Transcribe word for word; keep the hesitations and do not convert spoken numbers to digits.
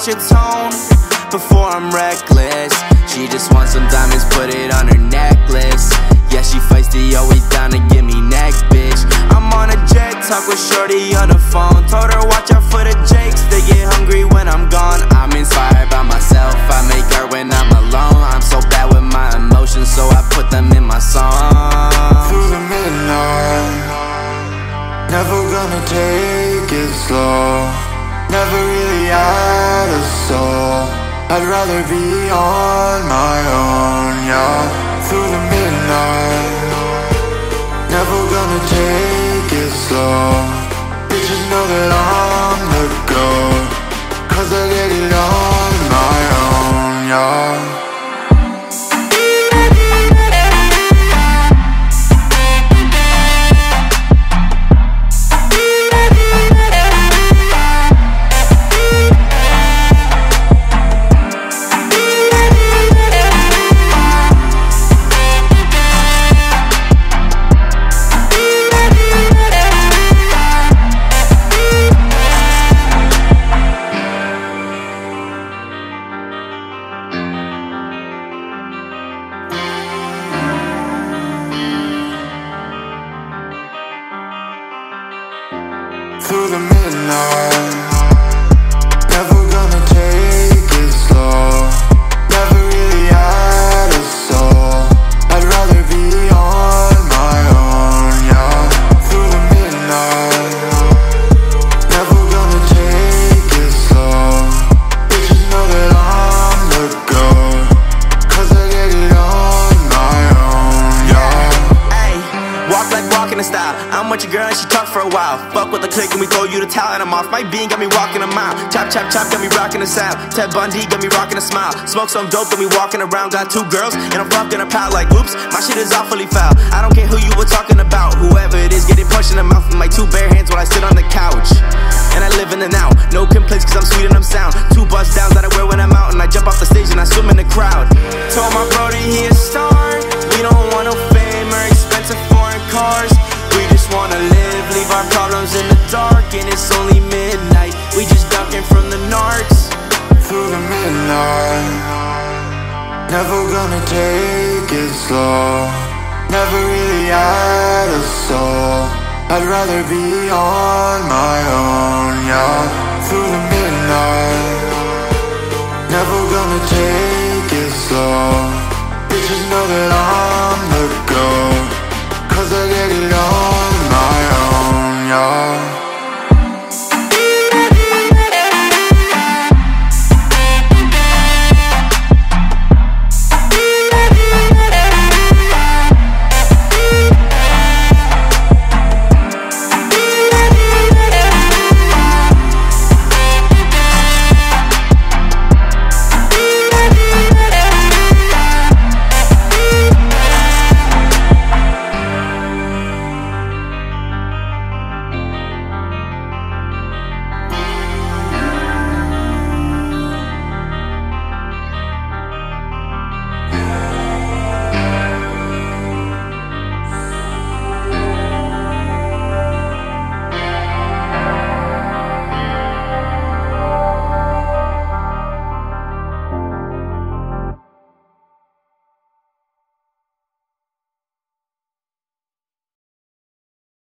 watch your tone before I'm reckless. She just wants some diamonds, put it on her necklace. Yeah, she feisty, always down to give me neck, bitch. I'm on a jet, talk with shorty on the phone. Told her watch out for the jakes, they get hungry when I'm gone. I'm inspired by myself, I make her when I'm alone. I'm so bad with my emotions, so I put them in my song. Through the midnight, never gonna take it slow. Never really had a soul, I'd rather be on my own, yeah. Through the midnight, never gonna take it slow. Bitches know that I'm the goat, cause I did it on my own, yeah. Through the midnight, never gonna take it slow. Never really had a soul, I'd rather be on my own, yeah. Through the midnight, never gonna take it slow. Bitches know that I'm the goat, cause I did it on my own, yeah. Ay, walk like walking in style. I'm with your girl and she talk for a while. Fuck with the click and we throw you the towel, and I'm off my bean, got me walking a mile. Chop, chop, chop, got me rocking the sound. Ted Bundy got me rocking a smile. Smoke some dope, got me walking around. Got two girls and I'm fucked in a pile. Like, oops, my shit is awfully foul. I don't care who you were talking about. Whoever it is, getting punched in the mouth with my two bare hands while I sit on the couch. And I live in the now. No complaints, cause I'm sweet and I'm sound. Two bust downs that I wear when I'm out, and I jump off the stage and I swim in the crowd. Told my brody he a star. We don't want no fame or expensive foreign cars. Wanna live, leave our problems in the dark, and it's only midnight, we just ducking from the narcs. Through the midnight, never gonna take it slow. Never really had a soul, I'd rather be on my own, yeah. Through the midnight, never gonna take it slow. Bitches know that I'm